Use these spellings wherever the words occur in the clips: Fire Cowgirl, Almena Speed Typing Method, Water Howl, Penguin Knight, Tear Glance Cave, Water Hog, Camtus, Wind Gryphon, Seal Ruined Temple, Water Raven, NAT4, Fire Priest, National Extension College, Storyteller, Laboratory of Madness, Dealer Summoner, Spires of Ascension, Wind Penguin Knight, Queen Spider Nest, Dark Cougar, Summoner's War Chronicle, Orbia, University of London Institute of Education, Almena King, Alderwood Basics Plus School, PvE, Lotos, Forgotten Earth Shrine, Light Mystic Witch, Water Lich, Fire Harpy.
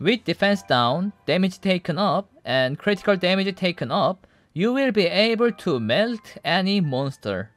With defense down, damage taken up, and critical damage taken up, you will be able to melt any monster.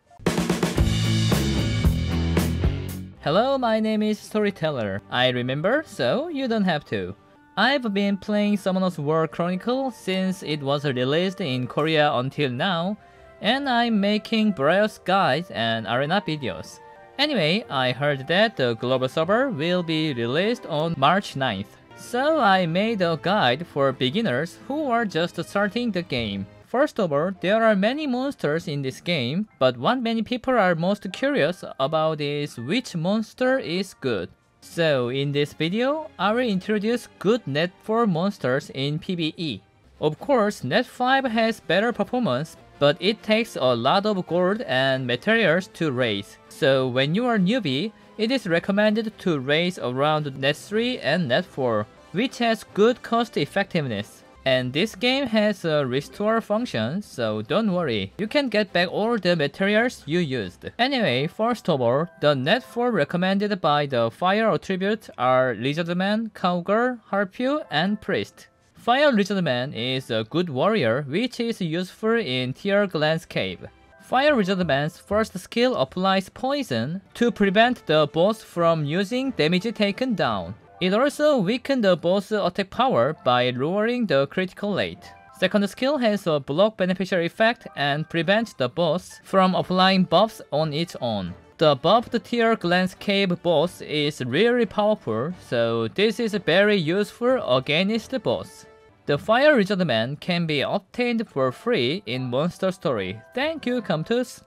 Hello, my name is Storyteller. I remember, so you don't have to. I've been playing Summoner's War Chronicle since it was released in Korea until now, and I'm making various guides and arena videos. Anyway, I heard that the global server will be released on March 9th. So I made a guide for beginners who are just starting the game. First of all, there are many monsters in this game, but what many people are most curious about is which monster is good. So in this video, I will introduce good NAT4 monsters in PvE. Of course, NAT5 has better performance, but it takes a lot of gold and materials to raise. So when you are newbie, it is recommended to raise around NAT3 and NAT4, which has good cost effectiveness. And this game has a restore function, so don't worry, you can get back all the materials you used. Anyway, first of all, the NAT4 recommended by the Fire attribute are Lizard Man, Cowgirl, Harpy, and Priest. Fire Wizard Man is a good warrior which is useful in Tear Glance Cave. Fire Wizard Man's first skill applies poison to prevent the boss from using damage taken down. It also weakens the boss attack power by lowering the critical rate. Second skill has a block beneficial effect and prevents the boss from applying buffs on its own. The buffed Tear Glance Cave boss is really powerful, so this is very useful against the boss. The Fire Wizard Man can be obtained for free in Monster Story. Thank you, Camtus.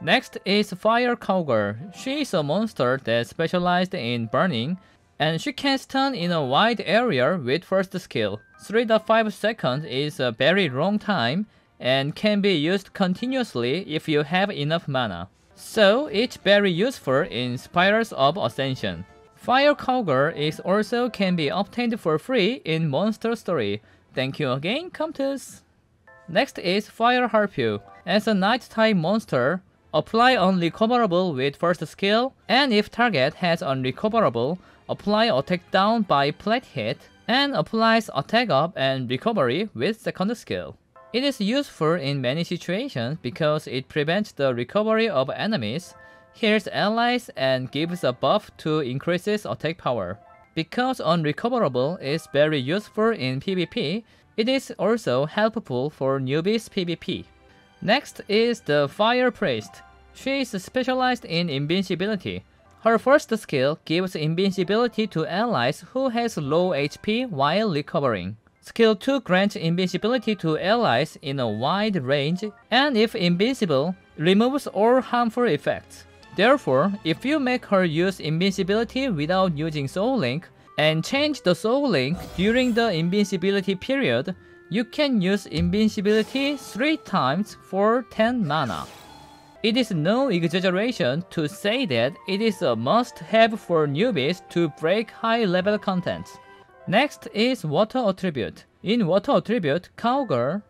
Next is Fire Cowgirl. She is a monster that specialized in burning, and she can stun in a wide area with first skill. 3.5 seconds is a very long time, and can be used continuously if you have enough mana. So it's very useful in Spires of Ascension. Fire Cowgirl is also can be obtained for free in Monster Story. Thank you again, Camtus. Next is Fire Harpy. As a nighttime monster, apply unrecoverable with first skill, and if target has unrecoverable, apply attack down by flat hit, and applies attack up and recovery with second skill. It is useful in many situations because it prevents the recovery of enemies, heals allies, and gives a buff to increases attack power. Because unrecoverable is very useful in PvP, it is also helpful for newbies PvP. Next is the Fire Priest. She is specialized in invincibility. Her first skill gives invincibility to allies who has low HP while recovering. Skill 2 grants invincibility to allies in a wide range, and if invincible, removes all harmful effects. Therefore, if you make her use invincibility without using Soul Link, and change the Soul Link during the invincibility period, you can use invincibility 3 times for 10 mana. It is no exaggeration to say that it is a must-have for newbies to break high-level contents. Next is Water attribute. In Water attribute, Cowgirl,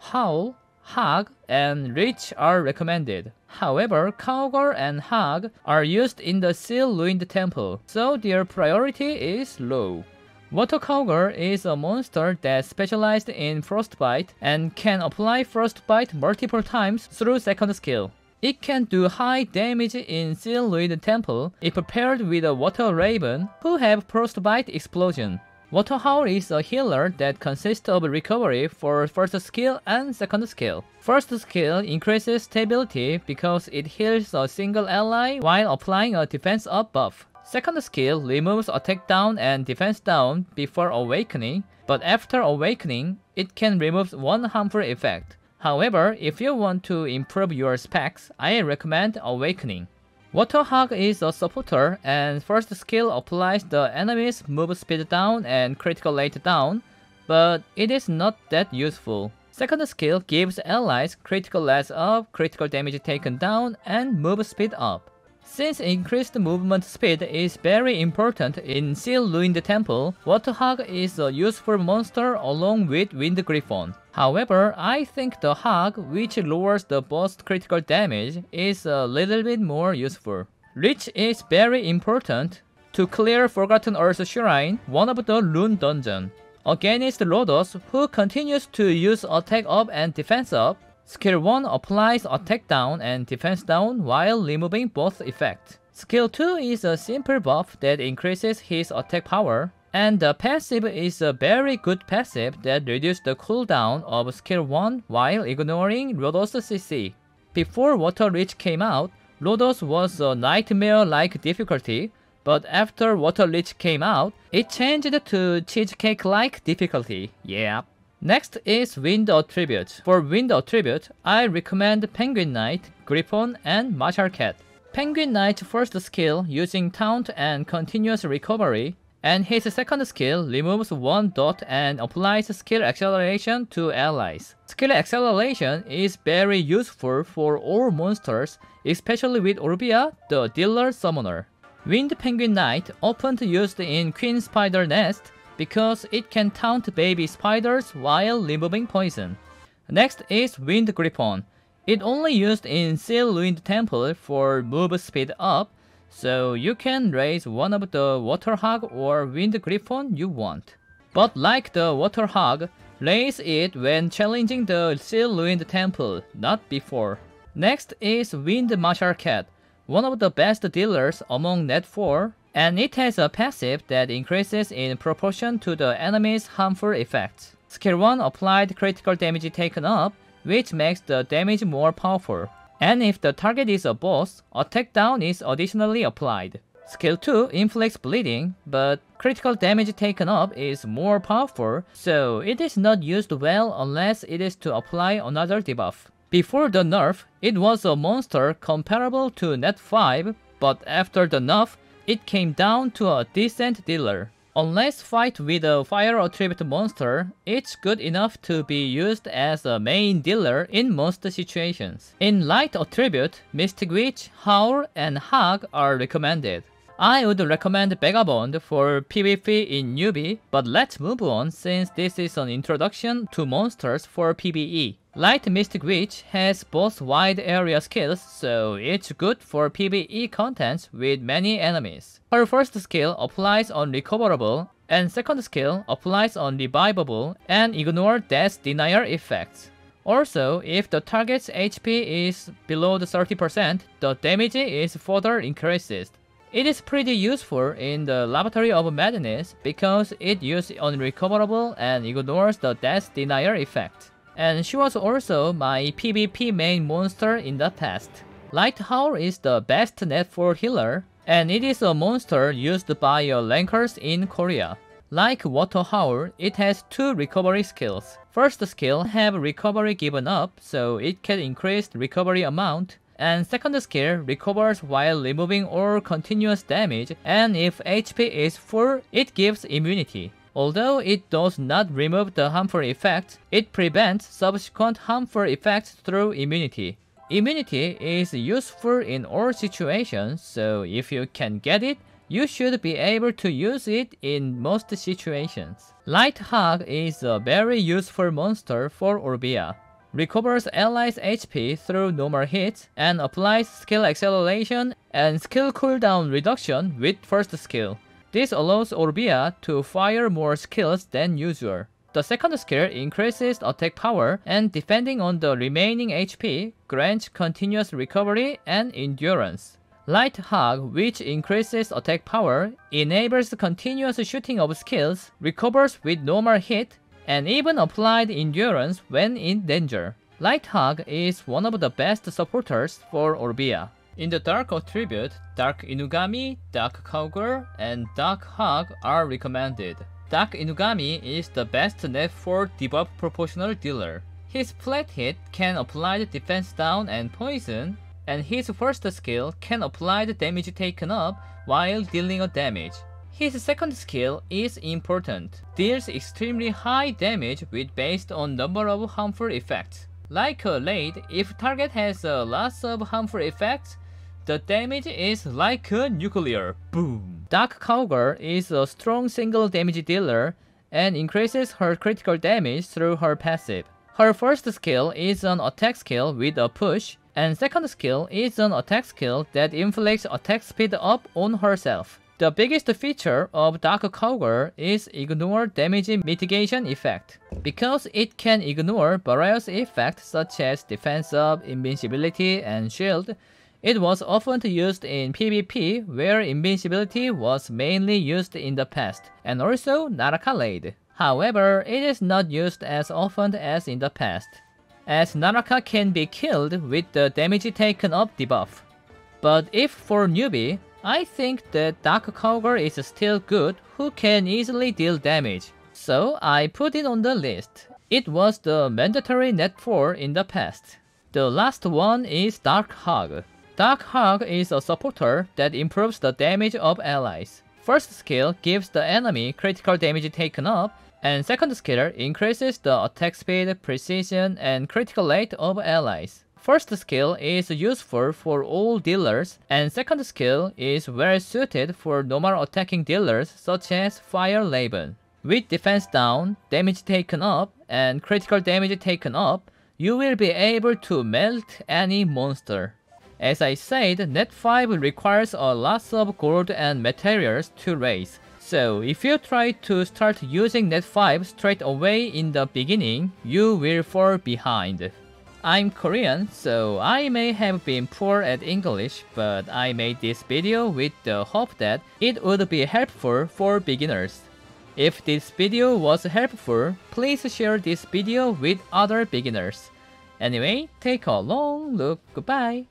Howl, Hog, and Lich are recommended. However, Cowgirl and Hog are used in the Seal Ruined Temple, so their priority is low. Water Cowgirl is a monster that specialized in frostbite and can apply frostbite multiple times through second skill. It can do high damage in Seal Ruined Temple if paired with a Water Raven who have frostbite explosion. Water Howl is a healer that consists of recovery for first skill and second skill. First skill increases stability because it heals a single ally while applying a defense up buff. Second skill removes attack down and defense down before awakening, but after awakening, it can remove one harmful effect. However, if you want to improve your specs, I recommend awakening. Water Hog is a supporter, and first skill applies the enemy's move speed down and critical rate down, but it is not that useful. Second skill gives allies critical less up, critical damage taken down, and move speed up. Since increased movement speed is very important in Seal Ruined Temple, Water Hog is a useful monster along with Wind Gryphon. However, I think the Hog, which lowers the boss critical damage, is a little bit more useful. Lich is very important. to clear Forgotten Earth Shrine, one of the Rune Dungeon. Against Lotos, who continues to use attack up and defense up, skill 1 applies attack down and defense down while removing both effects. Skill 2 is a simple buff that increases his attack power, and the passive is a very good passive that reduces the cooldown of skill 1 while ignoring Rodos' CC. Before Water Lich came out, Rodos was a nightmare-like difficulty, but after Water Lich came out, it changed to cheesecake-like difficulty, yeah. Next is Wind Tribute. For Wind Tribute, I recommend Penguin Knight, Gryphon, and Martial Cat. Penguin Knight's first skill using Taunt and Continuous Recovery, and his second skill removes one dot and applies skill acceleration to allies. Skill acceleration is very useful for all monsters, especially with Orbia, the Dealer Summoner. Wind Penguin Knight, often used in Queen Spider Nest, because it can taunt baby spiders while removing poison. Next is Wind Gryphon. It only used in Seal Ruined Temple for move speed up, so you can raise one of the Water Hog or Wind Gryphon you want. But like the Water Hog, raise it when challenging the Seal Ruined Temple, not before. Next is Wind Martial Cat, one of the best dealers among NAT4, and it has a passive that increases in proportion to the enemy's harmful effects. Skill 1 applied critical damage taken up, which makes the damage more powerful. And if the target is a boss, attack down is additionally applied. Skill 2 inflicts bleeding, but critical damage taken up is more powerful, so it is not used well unless it is to apply another debuff. Before the nerf, it was a monster comparable to NAT5, but after the nerf, it came down to a decent dealer. Unless fight with a fire attribute monster, it's good enough to be used as a main dealer in most situations. In light attribute, Mystic Witch, Howl, and Hag are recommended. I would recommend Vagabond for PvP in newbie, but let's move on since this is an introduction to monsters for PvE. Light Mystic Witch has both wide area skills, so it's good for PvE contents with many enemies. Her first skill applies on recoverable, and second skill applies on revivable and ignore death denier effects. Also, if the target's HP is below 30%, the damage is further increased. It is pretty useful in the Laboratory of Madness because it uses unrecoverable and ignores the death denier effect. And she was also my PvP main monster in the past. Light Hog is the best NAT4 healer, and it is a monster used by rankers in Korea. Like Water Howl, it has two recovery skills. First skill have recovery given up, so it can increase recovery amount, and second skill recovers while removing all continuous damage, and if HP is full, it gives immunity. Although it does not remove the harmful effects, it prevents subsequent harmful effects through immunity. Immunity is useful in all situations, so if you can get it, you should be able to use it in most situations. Light Hog is a very useful monster for Orbia. Recovers allies' HP through normal hits, and applies skill acceleration and skill cooldown reduction with first skill. This allows Orbia to fire more skills than usual. The second skill increases attack power, and depending on the remaining HP, grants continuous recovery and endurance. Light Hog, which increases attack power, enables continuous shooting of skills, recovers with normal hit, and even applied endurance when in danger. Light Hog is one of the best supporters for Orbia. In the Dark attribute, Dark Inugami, Dark Cougar, and Dark Hog are recommended. Dark Inugami is the best NAT4 debuff proportional dealer. His flat hit can apply the defense down and poison, and his first skill can apply the damage taken up while dealing a damage. His second skill is important, deals extremely high damage with based on number of harmful effects. Like a raid, if target has lots of harmful effects, the damage is like a nuclear boom. Dark Cougar is a strong single damage dealer and increases her critical damage through her passive. Her first skill is an attack skill with a push, and second skill is an attack skill that inflicts attack speed up on herself. The biggest feature of Dark Cougar is ignore damage mitigation effect. Because it can ignore various effects such as defense up, invincibility, and shield, it was often used in PvP where invincibility was mainly used in the past, and also Naraka-laid. However, it is not used as often as in the past, as Naraka can be killed with the damage taken up debuff. But if for newbie, I think that Dark Cougar is still good who can easily deal damage, so I put it on the list. It was the mandatory NAT4 in the past. The last one is Dark Hog. Dark Hog is a supporter that improves the damage of allies. First skill gives the enemy critical damage taken up, and second skill increases the attack speed, precision, and critical rate of allies. First skill is useful for all dealers, and second skill is well suited for normal attacking dealers such as Fire Raven. With defense down, damage taken up, and critical damage taken up, you will be able to melt any monster. As I said, NAT5 requires a lot of gold and materials to raise, so if you try to start using NAT5 straight away in the beginning, you will fall behind. I'm Korean, so I may have been poor at English, but I made this video with the hope that it would be helpful for beginners. If this video was helpful, please share this video with other beginners. Anyway, take a long look. Goodbye!